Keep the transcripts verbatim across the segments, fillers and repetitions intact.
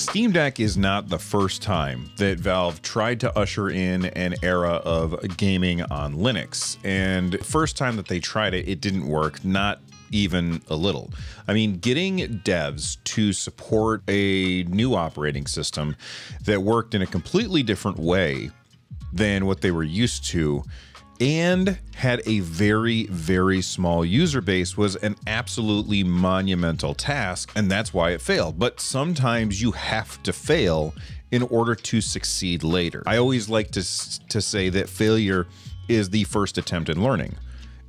Steam Deck is not the first time that Valve tried to usher in an era of gaming on Linux. And first time that they tried it, it didn't work, not even a little. I mean, getting devs to support a new operating system that worked in a completely different way than what they were used to and had a very, very small user base was an absolutely monumental task, and that's why it failed. But sometimes you have to fail in order to succeed later. I always like to, to say that failure is the first attempt in learning.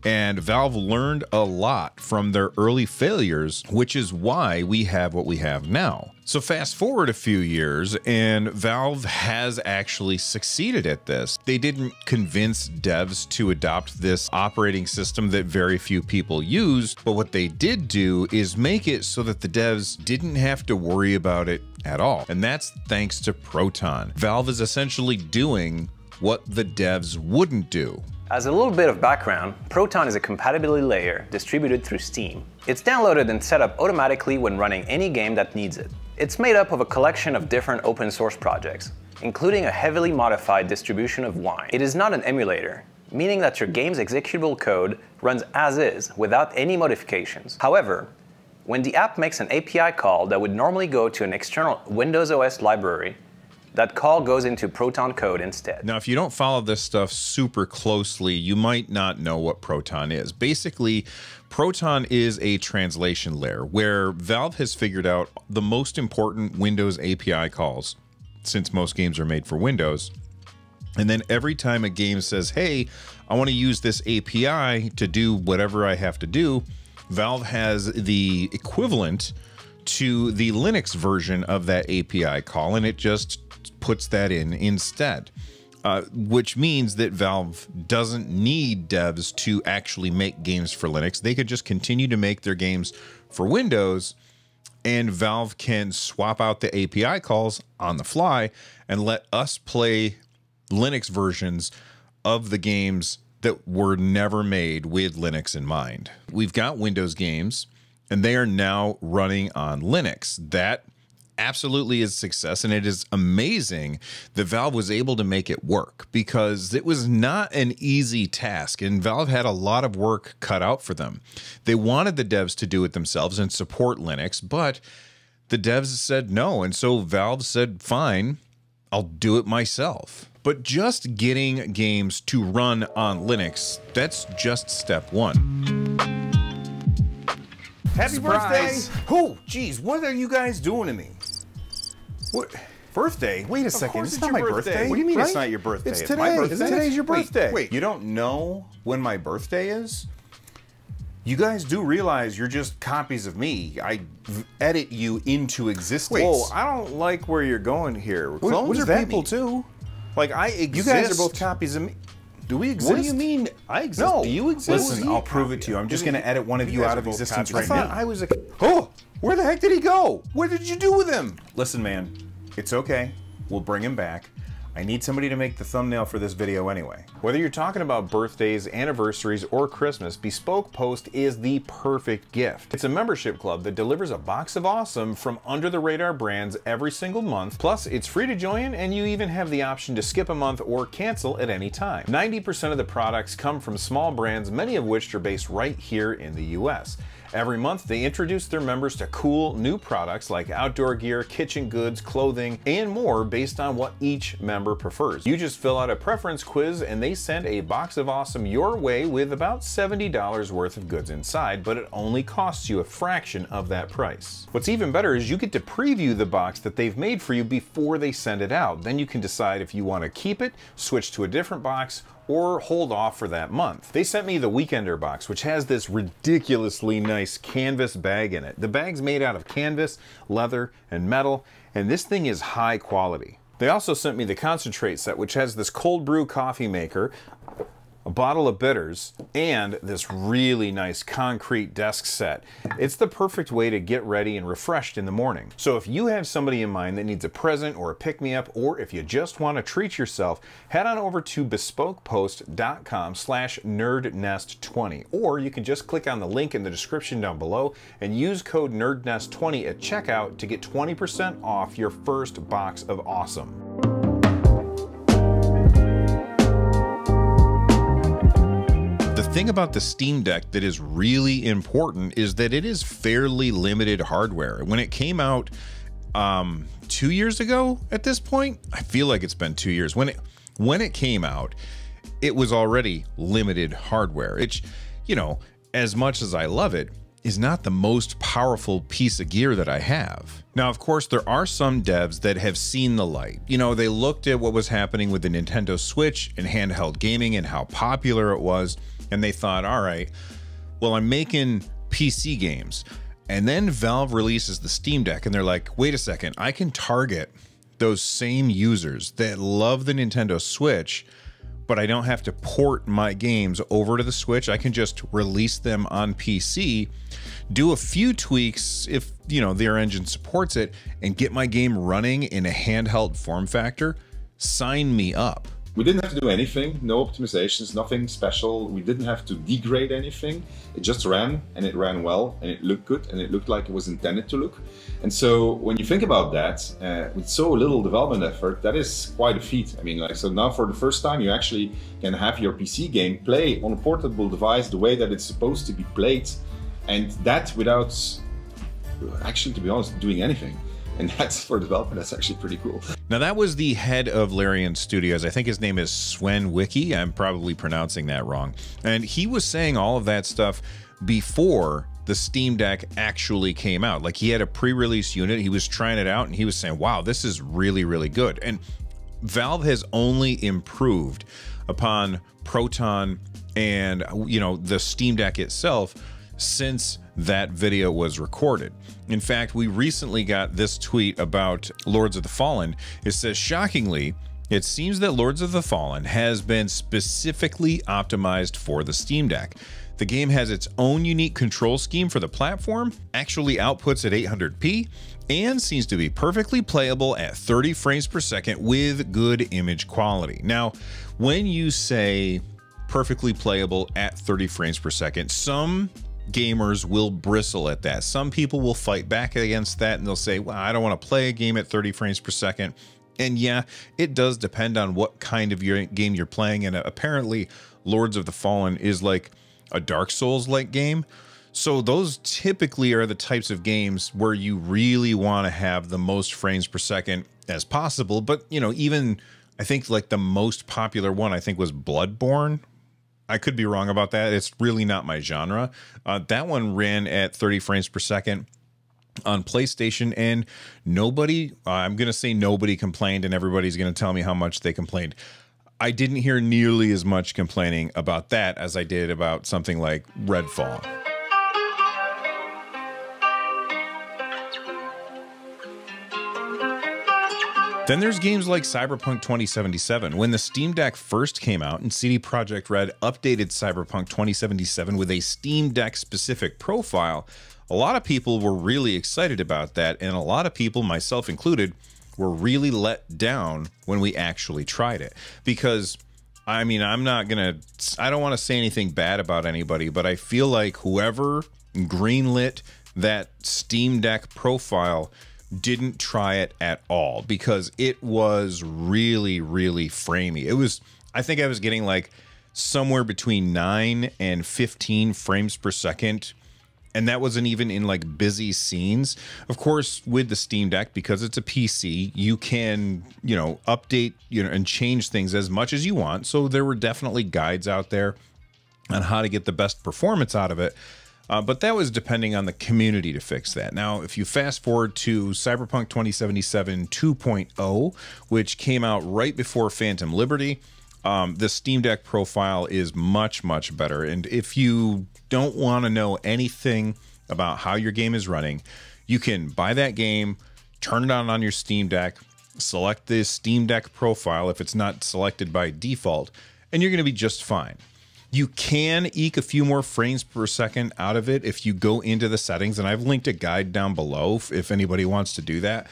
And Valve learned a lot from their early failures, which is why we have what we have now. So fast forward a few years, and Valve has actually succeeded at this. They didn't convince devs to adopt this operating system that very few people use, but what they did do is make it so that the devs didn't have to worry about it at all. And that's thanks to Proton. Valve is essentially doing what the devs wouldn't do. As a little bit of background, Proton is a compatibility layer distributed through Steam. It's downloaded and set up automatically when running any game that needs it. It's made up of a collection of different open source projects, including a heavily modified distribution of Wine. It is not an emulator, meaning that your game's executable code runs as is without any modifications. However, when the app makes an A P I call that would normally go to an external Windows O S library, that call goes into Proton code instead. Now, if you don't follow this stuff super closely, you might not know what Proton is. Basically, Proton is a translation layer where Valve has figured out the most important Windows A P I calls, since most games are made for Windows. And then every time a game says, hey, I want to use this A P I to do whatever I have to do, Valve has the equivalent to the Linux version of that A P I call, and it just puts that in instead, uh, which means that Valve doesn't need devs to actually make games for Linux. They could just continue to make their games for Windows, and Valve can swap out the A P I calls on the fly and let us play Linux versions of the games that were never made with Linux in mind. We've got Windows games, and they are now running on Linux. That absolutely is success, and it is amazing that Valve was able to make it work, because it was not an easy task, and Valve had a lot of work cut out for them. They wanted the devs to do it themselves and support Linux, but the devs said no, and so Valve said, fine, I'll do it myself. But just getting games to run on Linux, that's just step one. Happy Surprise. Birthday! Oh, geez, what are you guys doing to me? What? Birthday? Wait a of second, it's, it's not my birthday. birthday. What do you mean right? It's not your birthday? It's today. It's my birthday. It's today's your birthday. Wait, wait, you don't know when my birthday is? You guys do realize you're just copies of me. I edit you into existence. Wait, whoa, I don't like where you're going here. Clones what, what are people mean? too. Like, I exist. You guys are both copies of me. Do we exist? What do you mean I exist? No. Do you exist? Listen, I'll prove it to you. I'm just going to edit one of you, you out of existence right now. I thought I was a... Oh! Where the heck did he go? What did you do with him? Listen, man. It's okay. We'll bring him back. I need somebody to make the thumbnail for this video anyway. Whether you're talking about birthdays, anniversaries, or Christmas, Bespoke Post is the perfect gift. It's a membership club that delivers a box of awesome from under-the-radar brands every single month. Plus, it's free to join, and you even have the option to skip a month or cancel at any time. ninety percent of the products come from small brands, many of which are based right here in the U S. Every month, they introduce their members to cool new products like outdoor gear, kitchen goods, clothing, and more based on what each member prefers. You just fill out a preference quiz and they send a box of awesome your way with about seventy dollars worth of goods inside, but it only costs you a fraction of that price. What's even better is you get to preview the box that they've made for you before they send it out. Then you can decide if you want to keep it, switch to a different box, or hold off for that month. They sent me the Weekender box, which has this ridiculously nice canvas bag in it. The bag's made out of canvas, leather, and metal, and this thing is high quality. They also sent me the concentrate set, which has this cold brew coffee maker, a bottle of bitters, and this really nice concrete desk set. It's the perfect way to get ready and refreshed in the morning. So if you have somebody in mind that needs a present or a pick-me-up, or if you just want to treat yourself, head on over to bespoke post dot com slash nerd nest twenty, or you can just click on the link in the description down below and use code nerd nest twenty at checkout to get twenty percent off your first box of awesome. The thing about the Steam Deck that is really important is that it is fairly limited hardware. When it came out um, two years ago at this point, I feel like it's been two years. When it, when it came out, it was already limited hardware. It's, you know, as much as I love it, is not the most powerful piece of gear that I have. Now, of course, there are some devs that have seen the light. You know, they looked at what was happening with the Nintendo Switch and handheld gaming and how popular it was, and they thought, all right, well, I'm making P C games. And then Valve releases the Steam Deck, and they're like, wait a second, I can target those same users that love the Nintendo Switch, but I don't have to port my games over to the Switch. I can just release them on P C, do a few tweaks if, you know, their engine supports it, and get my game running in a handheld form factor. Sign me up. We didn't have to do anything, no optimizations, nothing special. We didn't have to degrade anything. It just ran, and it ran well, and it looked good, and it looked like it was intended to look. And so when you think about that, uh, with so little development effort, that is quite a feat. I mean, like, so now for the first time, you actually can have your P C game play on a portable device the way that it's supposed to be played, and that without actually, to be honest, doing anything. And that's, for development, that's actually pretty cool. Now, that was the head of Larian Studios. I think his name is Swen Wiky. I'm probably pronouncing that wrong. And he was saying all of that stuff before the Steam Deck actually came out. Like, he had a pre-release unit. He was trying it out, and he was saying, wow, this is really, really good. And Valve has only improved upon Proton and, you know, the Steam Deck itself since that video was recorded. In fact, we recently got this tweet about Lords of the Fallen. It says, shockingly, it seems that Lords of the Fallen has been specifically optimized for the Steam Deck. The game has its own unique control scheme for the platform, actually outputs at eight hundred p, and seems to be perfectly playable at thirty frames per second with good image quality. Now, when you say perfectly playable at thirty frames per second, some gamers will bristle at that. Some people will fight back against that, and they'll say, well, I don't want to play a game at thirty frames per second. And yeah, it does depend on what kind of your game you're playing. And apparently Lords of the Fallen is like a Dark Souls-like game. So those typically are the types of games where you really want to have the most frames per second as possible. But, you know, even I think like the most popular one, I think, was Bloodborne. I could be wrong about that. It's really not my genre. Uh, that one ran at thirty frames per second on PlayStation, and nobody, uh, I'm going to say nobody complained, and everybody's going to tell me how much they complained. I didn't hear nearly as much complaining about that as I did about something like Redfall. Then there's games like Cyberpunk twenty seventy-seven. When the Steam Deck first came out and C D Projekt Red updated Cyberpunk twenty seventy-seven with a Steam Deck specific profile, a lot of people were really excited about that, and a lot of people, myself included, were really let down when we actually tried it. Because, I mean, I'm not gonna, I don't wanna say anything bad about anybody, but I feel like whoever greenlit that Steam Deck profile didn't try it at all, because it was really, really framey. It was, I think I was getting like somewhere between nine and fifteen frames per second. And that wasn't even in like busy scenes. Of course, with the Steam Deck, because it's a P C, you can, you know, update, you know, and change things as much as you want. So there were definitely guides out there on how to get the best performance out of it. Uh, but that was depending on the community to fix that. Now, if you fast forward to Cyberpunk twenty seventy-seven two point oh, which came out right before Phantom Liberty, um, the Steam Deck profile is much, much better. And if you don't want to know anything about how your game is running, you can buy that game, turn it on on your Steam Deck, select the Steam Deck profile if it's not selected by default, and you're going to be just fine. You can eke a few more frames per second out of it if you go into the settings, and I've linked a guide down below if anybody wants to do that.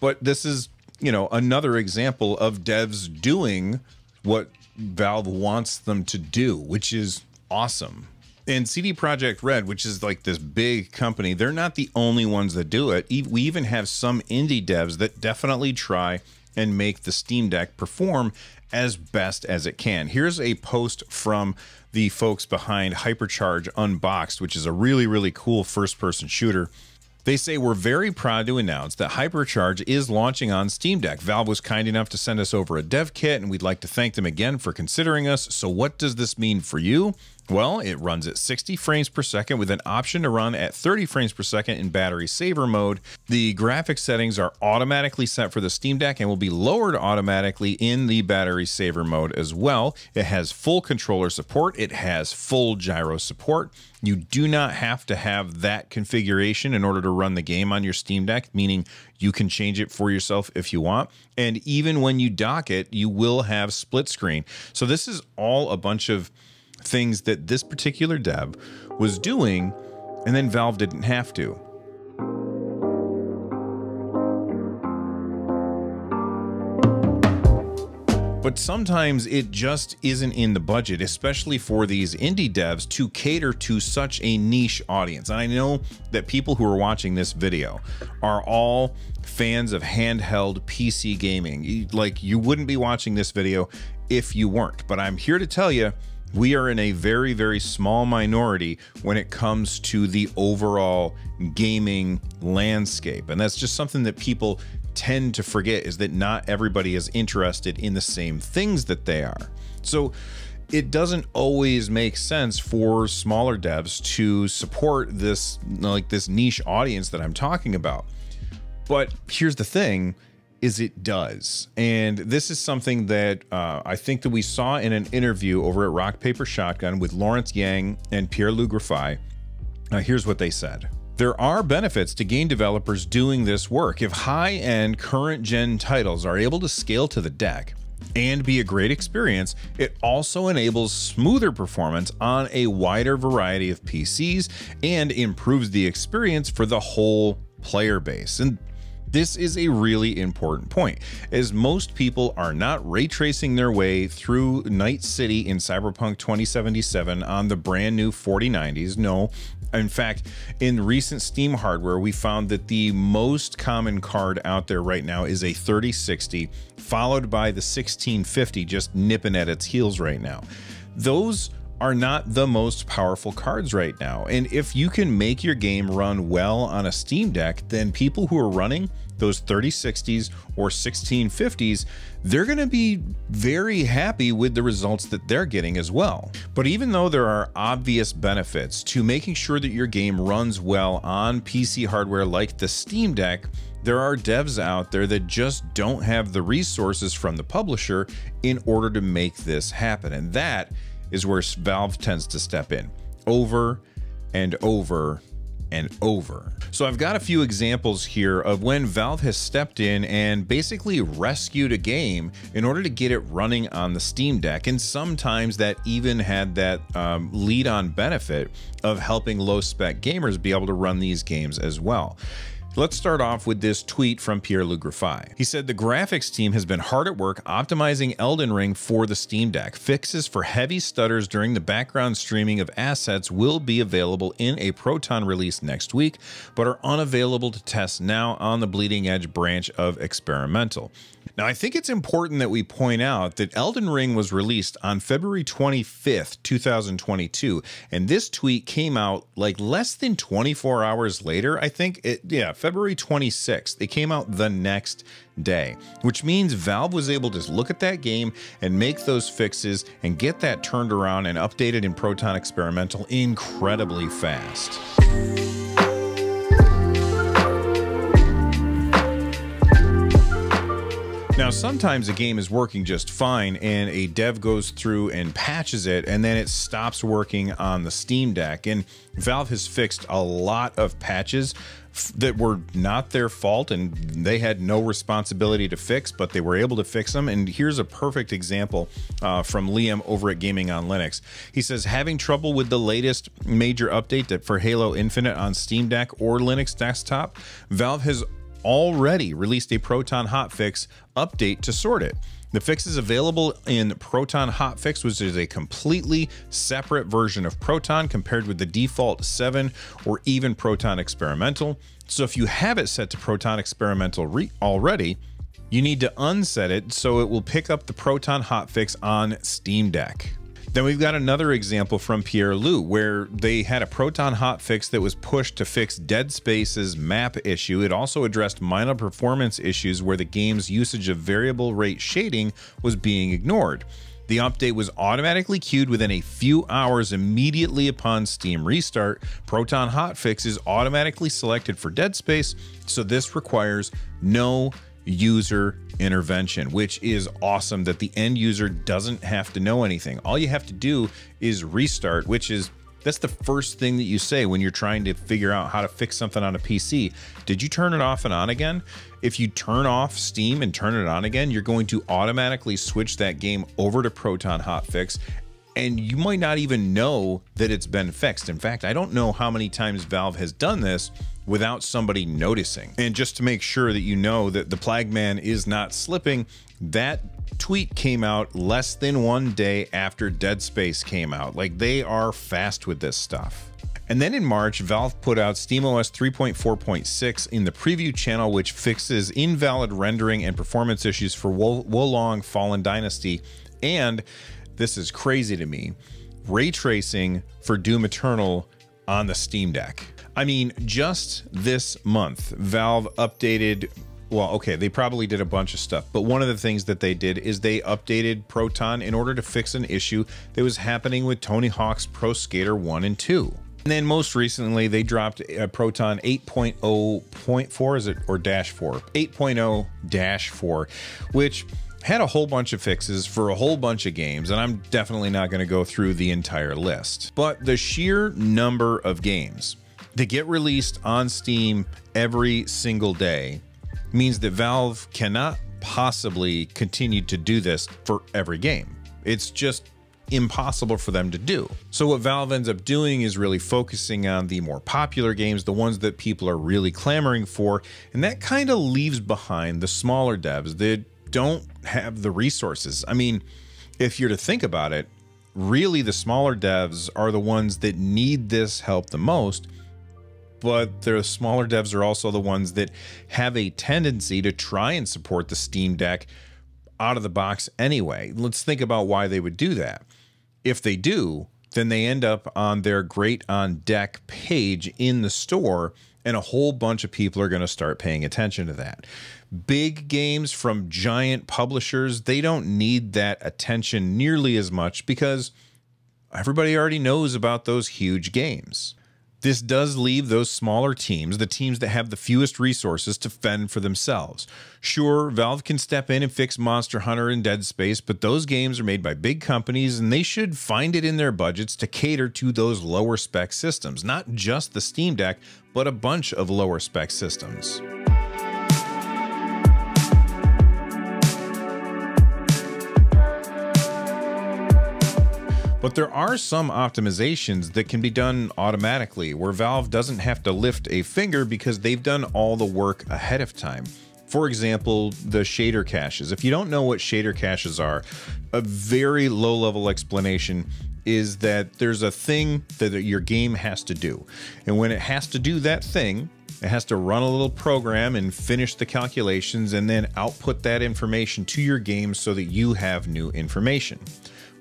But this is, you know, another example of devs doing what Valve wants them to do, which is awesome. And C D Projekt Red, which is like this big company, they're not the only ones that do it. We even have some indie devs that definitely try and make the Steam Deck perform as best as it can. Here's a post from the folks behind Hypercharge Unboxed, which is a really, really cool first-person shooter. They say, we're very proud to announce that Hypercharge is launching on Steam Deck. Valve was kind enough to send us over a dev kit, and we'd like to thank them again for considering us. So what does this mean for you? Well, it runs at sixty frames per second with an option to run at thirty frames per second in battery saver mode. The graphics settings are automatically set for the Steam Deck and will be lowered automatically in the battery saver mode as well. It has full controller support. It has full gyro support. You do not have to have that configuration in order to run the game on your Steam Deck, meaning you can change it for yourself if you want. And even when you dock it, you will have split screen. So this is all a bunch of things that this particular dev was doing, and then Valve didn't have to. But sometimes it just isn't in the budget, especially for these indie devs, to cater to such a niche audience. And I know that people who are watching this video are all fans of handheld P C gaming. Like, you wouldn't be watching this video if you weren't, but I'm here to tell you, we are in a very, very small minority when it comes to the overall gaming landscape. And that's just something that people tend to forget, is that not everybody is interested in the same things that they are. So it doesn't always make sense for smaller devs to support this, like this niche audience that I'm talking about. But here's the thing, is it does. And this is something that uh, I think that we saw in an interview over at Rock Paper Shotgun with Lawrence Yang and Pierre-Lu Graffy. Uh, here's what they said. There are benefits to game developers doing this work. If high-end current gen titles are able to scale to the deck and be a great experience, it also enables smoother performance on a wider variety of P Cs and improves the experience for the whole player base. And this is a really important point, as most people are not ray tracing their way through Night City in Cyberpunk twenty seventy-seven on the brand new forty nineties. No, in fact, in recent Steam hardware, we found that the most common card out there right now is a thirty sixty, followed by the sixteen fifty, just nipping at its heels right now. Those are not the most powerful cards right now. And if you can make your game run well on a Steam Deck, then people who are running those thirty sixties or sixteen fifties, they're gonna be very happy with the results that they're getting as well. But even though there are obvious benefits to making sure that your game runs well on P C hardware like the Steam Deck, there are devs out there that just don't have the resources from the publisher in order to make this happen. And that is where Valve tends to step in over and over and over. So I've got a few examples here of when Valve has stepped in and basically rescued a game in order to get it running on the Steam Deck. And sometimes that even had that um, lead on benefit of helping low spec gamers be able to run these games as well. Let's start off with this tweet from Pierre-Lu Graffy. He said, the graphics team has been hard at work optimizing Elden Ring for the Steam Deck. Fixes for heavy stutters during the background streaming of assets will be available in a Proton release next week, but are unavailable to test now on the bleeding edge branch of experimental. Now, I think it's important that we point out that Elden Ring was released on February twenty-fifth, two thousand twenty-two, and this tweet came out like less than twenty-four hours later, I think. It, yeah, February twenty-sixth, it came out the next day, which means Valve was able to look at that game and make those fixes and get that turned around and updated in Proton Experimental incredibly fast. Now, sometimes a game is working just fine and a dev goes through and patches it and then it stops working on the Steam Deck. And Valve has fixed a lot of patches that were not their fault and they had no responsibility to fix, but they were able to fix them. And here's a perfect example uh, from Liam over at Gaming on Linux. He says, having trouble with the latest major update that for Halo Infinite on Steam Deck or Linux desktop? Valve has already released a Proton hotfix update to sort it. The fix is available in Proton Hotfix, which is a completely separate version of Proton compared with the default seven or even Proton Experimental. So if you have it set to Proton Experimental re already, you need to unset it so it will pick up the Proton Hotfix on Steam Deck. Then we've got another example from Pierre-Lu where they had a Proton hotfix that was pushed to fix Dead Space's map issue. It also addressed minor performance issues where the game's usage of variable rate shading was being ignored. The update was automatically queued within a few hours immediately upon Steam restart. Proton hotfix is automatically selected for Dead Space, so this requires no user intervention, which is awesome that the end user doesn't have to know anything. All you have to do is restart, which is, that's the first thing that you say when you're trying to figure out how to fix something on a P C. Did you turn it off and on again? If you turn off Steam and turn it on again, you're going to automatically switch that game over to Proton Hotfix, and you might not even know that it's been fixed. In fact, I don't know how many times Valve has done this without somebody noticing. And just to make sure that you know that the Plague Man is not slipping, that tweet came out less than one day after Dead Space came out. Like, they are fast with this stuff. And then in March, Valve put out SteamOS three point four point six in the preview channel, which fixes invalid rendering and performance issues for Wolong Fallen Dynasty. And this is crazy to me, ray tracing for Doom Eternal on the Steam Deck. I mean, just this month, Valve updated, well, okay, they probably did a bunch of stuff, but one of the things that they did is they updated Proton in order to fix an issue that was happening with Tony Hawk's Pro Skater one and two. And then most recently, they dropped a Proton eight point oh point four, is it, or dash four? eight point oh dash four, which had a whole bunch of fixes for a whole bunch of games, and I'm definitely not gonna go through the entire list. But the sheer number of games that get released on Steam every single day means that Valve cannot possibly continue to do this for every game. It's just impossible for them to do. So what Valve ends up doing is really focusing on the more popular games, the ones that people are really clamoring for, and that kind of leaves behind the smaller devs that don't have the resources. I mean, if you're to think about it, really the smaller devs are the ones that need this help the most, but the smaller devs are also the ones that have a tendency to try and support the Steam Deck out of the box anyway. Let's think about why they would do that. If they do, then they end up on their Great on Deck page in the store, and a whole bunch of people are going to start paying attention to that. Big games from giant publishers, they don't need that attention nearly as much because everybody already knows about those huge games. This does leave those smaller teams, the teams that have the fewest resources, to fend for themselves. Sure, Valve can step in and fix Monster Hunter and Dead Space, but those games are made by big companies and they should find it in their budgets to cater to those lower spec systems, not just the Steam Deck, but a bunch of lower spec systems. But there are some optimizations that can be done automatically where Valve doesn't have to lift a finger because they've done all the work ahead of time. For example, the shader caches. If you don't know what shader caches are, a very low level explanation is that there's a thing that your game has to do. And when it has to do that thing, it has to run a little program and finish the calculations and then output that information to your game so that you have new information.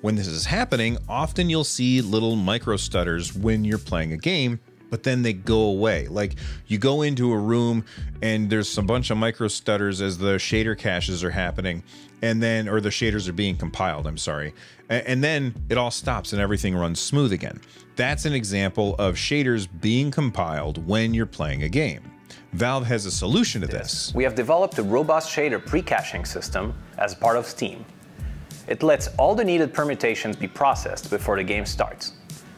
When this is happening, often you'll see little micro stutters when you're playing a game, but then they go away. Like, you go into a room and there's a bunch of micro stutters as the shader caches are happening, and then, or the shaders are being compiled, I'm sorry. And then it all stops and everything runs smooth again. That's an example of shaders being compiled when you're playing a game. Valve has a solution to this. We have developed a robust shader pre-caching system as part of Steam. It lets all the needed permutations be processed before the game starts.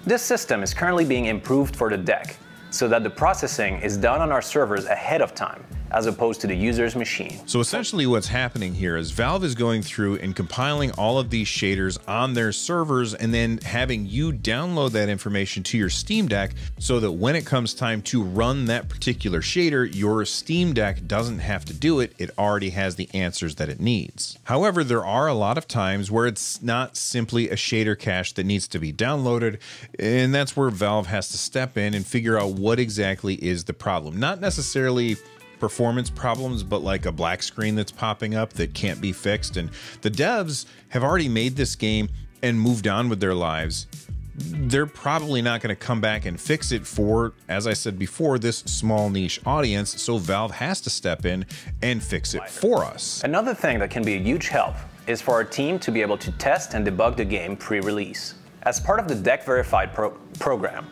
This system is currently being improved for the deck, so that the processing is done on our servers ahead of time, as opposed to the user's machine. So essentially what's happening here is Valve is going through and compiling all of these shaders on their servers and then having you download that information to your Steam Deck so that when it comes time to run that particular shader, your Steam Deck doesn't have to do it. It already has the answers that it needs. However, there are a lot of times where it's not simply a shader cache that needs to be downloaded, and that's where Valve has to step in and figure out what exactly is the problem. Not necessarily performance problems, but like a black screen that's popping up that can't be fixed. And the devs have already made this game and moved on with their lives. They're probably not going to come back and fix it for, as I said before, this small niche audience. So Valve has to step in and fix it for us. Another thing that can be a huge help is for our team to be able to test and debug the game pre-release. As part of the Deck Verified pro program,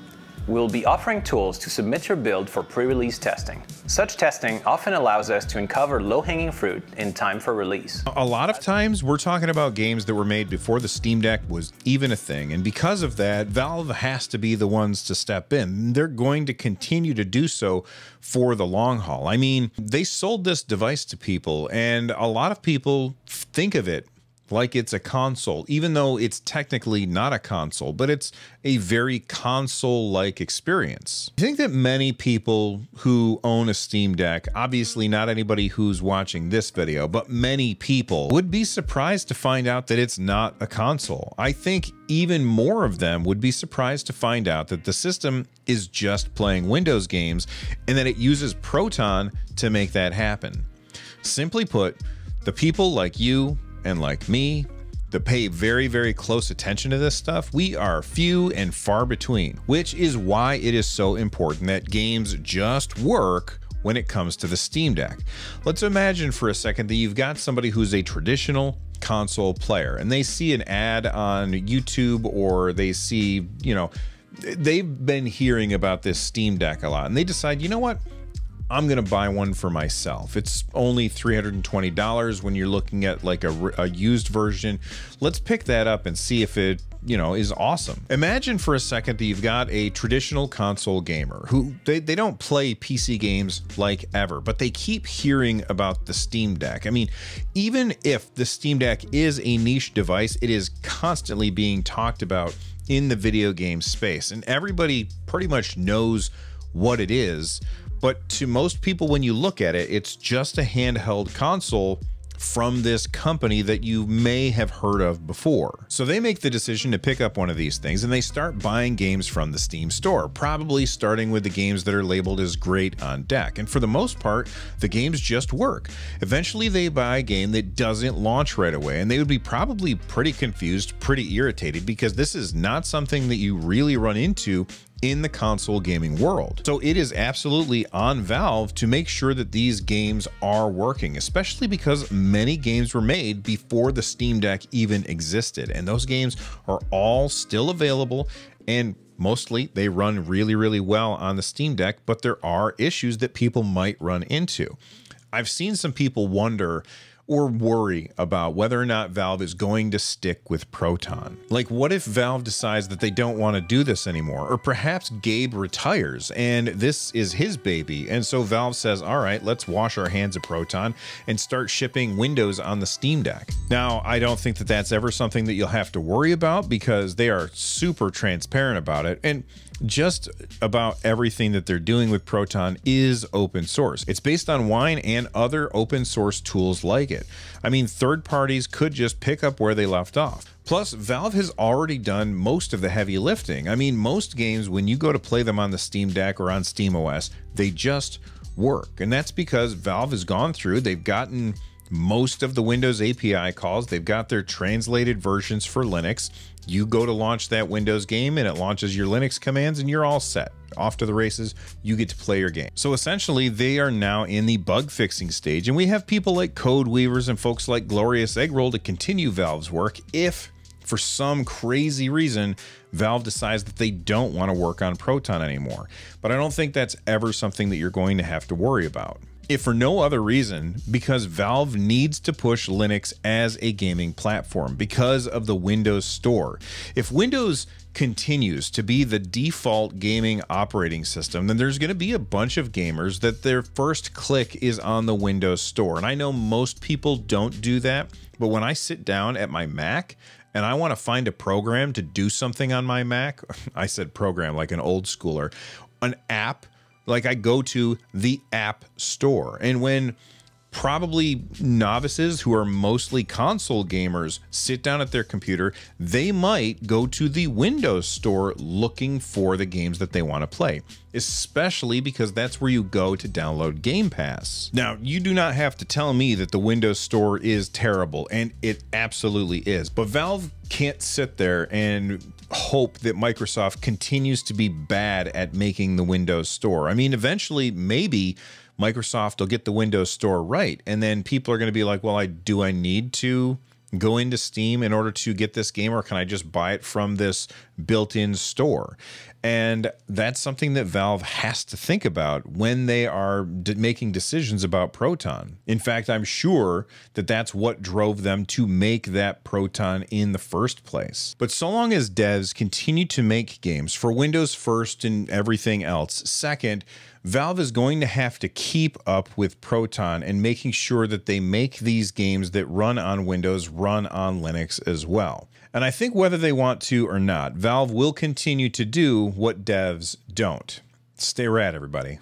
we'll be offering tools to submit your build for pre-release testing. Such testing often allows us to uncover low-hanging fruit in time for release. A lot of times we're talking about games that were made before the Steam Deck was even a thing, and because of that, Valve has to be the ones to step in. They're going to continue to do so for the long haul. I mean, they sold this device to people, and a lot of people think of it like it's a console, even though it's technically not a console, but it's a very console-like experience. I think that many people who own a Steam Deck, obviously not anybody who's watching this video, but many people would be surprised to find out that it's not a console. I think even more of them would be surprised to find out that the system is just playing Windows games and that it uses Proton to make that happen. Simply put, the people like you, and like me, that pay very, very close attention to this stuff, we are few and far between, which is why it is so important that games just work when it comes to the Steam Deck. Let's imagine for a second that you've got somebody who's a traditional console player and they see an ad on YouTube or they see, you know, they've been hearing about this Steam Deck a lot and they decide, you know what? I'm gonna buy one for myself. It's only three hundred twenty dollars when you're looking at like a, a used version. Let's pick that up and see if it, you know, is awesome. Imagine for a second that you've got a traditional console gamer who, they, they don't play P C games like ever, but they keep hearing about the Steam Deck. I mean, even if the Steam Deck is a niche device, it is constantly being talked about in the video game space. And everybody pretty much knows what it is. But to most people, when you look at it, it's just a handheld console from this company that you may have heard of before. So they make the decision to pick up one of these things and they start buying games from the Steam Store, probably starting with the games that are labeled as great on deck. And for the most part, the games just work. Eventually they buy a game that doesn't launch right away and they would be probably pretty confused, pretty irritated because this is not something that you really run into in the console gaming world. So it is absolutely on Valve to make sure that these games are working, especially because many games were made before the Steam Deck even existed. And those games are all still available and mostly they run really, really well on the Steam Deck, but there are issues that people might run into. I've seen some people wonder or worry about whether or not Valve is going to stick with Proton. Like, what if Valve decides that they don't want to do this anymore? Or perhaps Gabe retires and this is his baby. And so Valve says, all right, let's wash our hands of Proton and start shipping Windows on the Steam Deck. Now, I don't think that that's ever something that you'll have to worry about because they are super transparent about it. And just about everything that they're doing with Proton is open source. It's based on Wine and other open source tools like it. I mean, third parties could just pick up where they left off. Plus, Valve has already done most of the heavy lifting. I mean, most games, when you go to play them on the Steam Deck or on SteamOS, they just work. And that's because Valve has gone through, they've gotten most of the Windows A P I calls, they've got their translated versions for Linux. You go to launch that Windows game and it launches your Linux commands and you're all set. Off to the races, you get to play your game. So essentially they are now in the bug fixing stage and we have people like Code Weavers and folks like Glorious Eggroll to continue Valve's work if for some crazy reason, Valve decides that they don't want to work on Proton anymore. But I don't think that's ever something that you're going to have to worry about. If for no other reason, because Valve needs to push Linux as a gaming platform because of the Windows Store. If Windows continues to be the default gaming operating system, then there's going to be a bunch of gamers that their first click is on the Windows Store. And I know most people don't do that, but when I sit down at my Mac and I want to find a program to do something on my Mac, I said program like an old schooler, an app, like I go to the App Store. And when probably novices who are mostly console gamers sit down at their computer, they might go to the Windows Store looking for the games that they want to play, especially because that's where you go to download Game Pass. Now, you do not have to tell me that the Windows Store is terrible, and it absolutely is, but Valve can't sit there and hope that Microsoft continues to be bad at making the Windows Store. I mean, eventually, maybe Microsoft will get the Windows Store right, and then people are going to be like, well, I do I need to go into Steam in order to get this game, or can I just buy it from this built-in store? And that's something that Valve has to think about when they are de- making decisions about Proton. In fact, I'm sure that that's what drove them to make that Proton in the first place. But so long as devs continue to make games for Windows first and everything else second, Valve is going to have to keep up with Proton and making sure that they make these games that run on Windows run on Linux as well. And I think whether they want to or not, Valve will continue to do what devs don't. Stay rad, everybody.